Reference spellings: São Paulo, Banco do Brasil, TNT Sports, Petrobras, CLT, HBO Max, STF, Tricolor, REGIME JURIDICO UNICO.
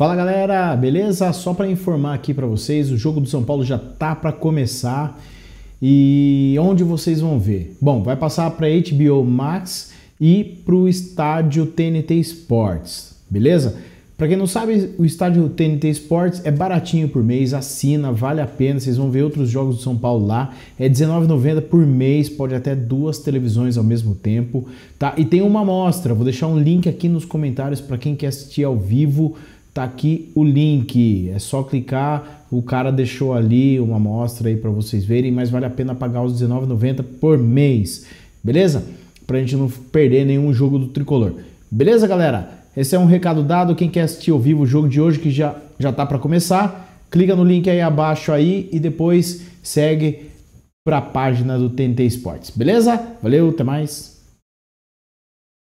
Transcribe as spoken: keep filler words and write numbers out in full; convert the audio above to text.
Fala galera, beleza? Só para informar aqui para vocês, o jogo do São Paulo já tá para começar e onde vocês vão ver? Bom, vai passar para H B O Max e para o estádio T N T Sports, beleza? Para quem não sabe, o estádio T N T Sports é baratinho por mês, assina, vale a pena, vocês vão ver outros jogos do São Paulo lá, é dezenove reais e noventa centavos por mês, pode até duas televisões ao mesmo tempo, tá? E tem uma amostra, vou deixar um link aqui nos comentários para quem quer assistir ao vivo, tá aqui o link, é só clicar, o cara deixou ali uma amostra aí para vocês verem, mas vale a pena pagar os dezenove reais e noventa centavos por mês, beleza? Pra gente não perder nenhum jogo do Tricolor, beleza galera? Esse é um recado dado. Quem quer assistir ao vivo o jogo de hoje, que já já tá para começar, clica no link aí abaixo aí e depois segue para a página do T N T Sports. Beleza? Valeu, até mais.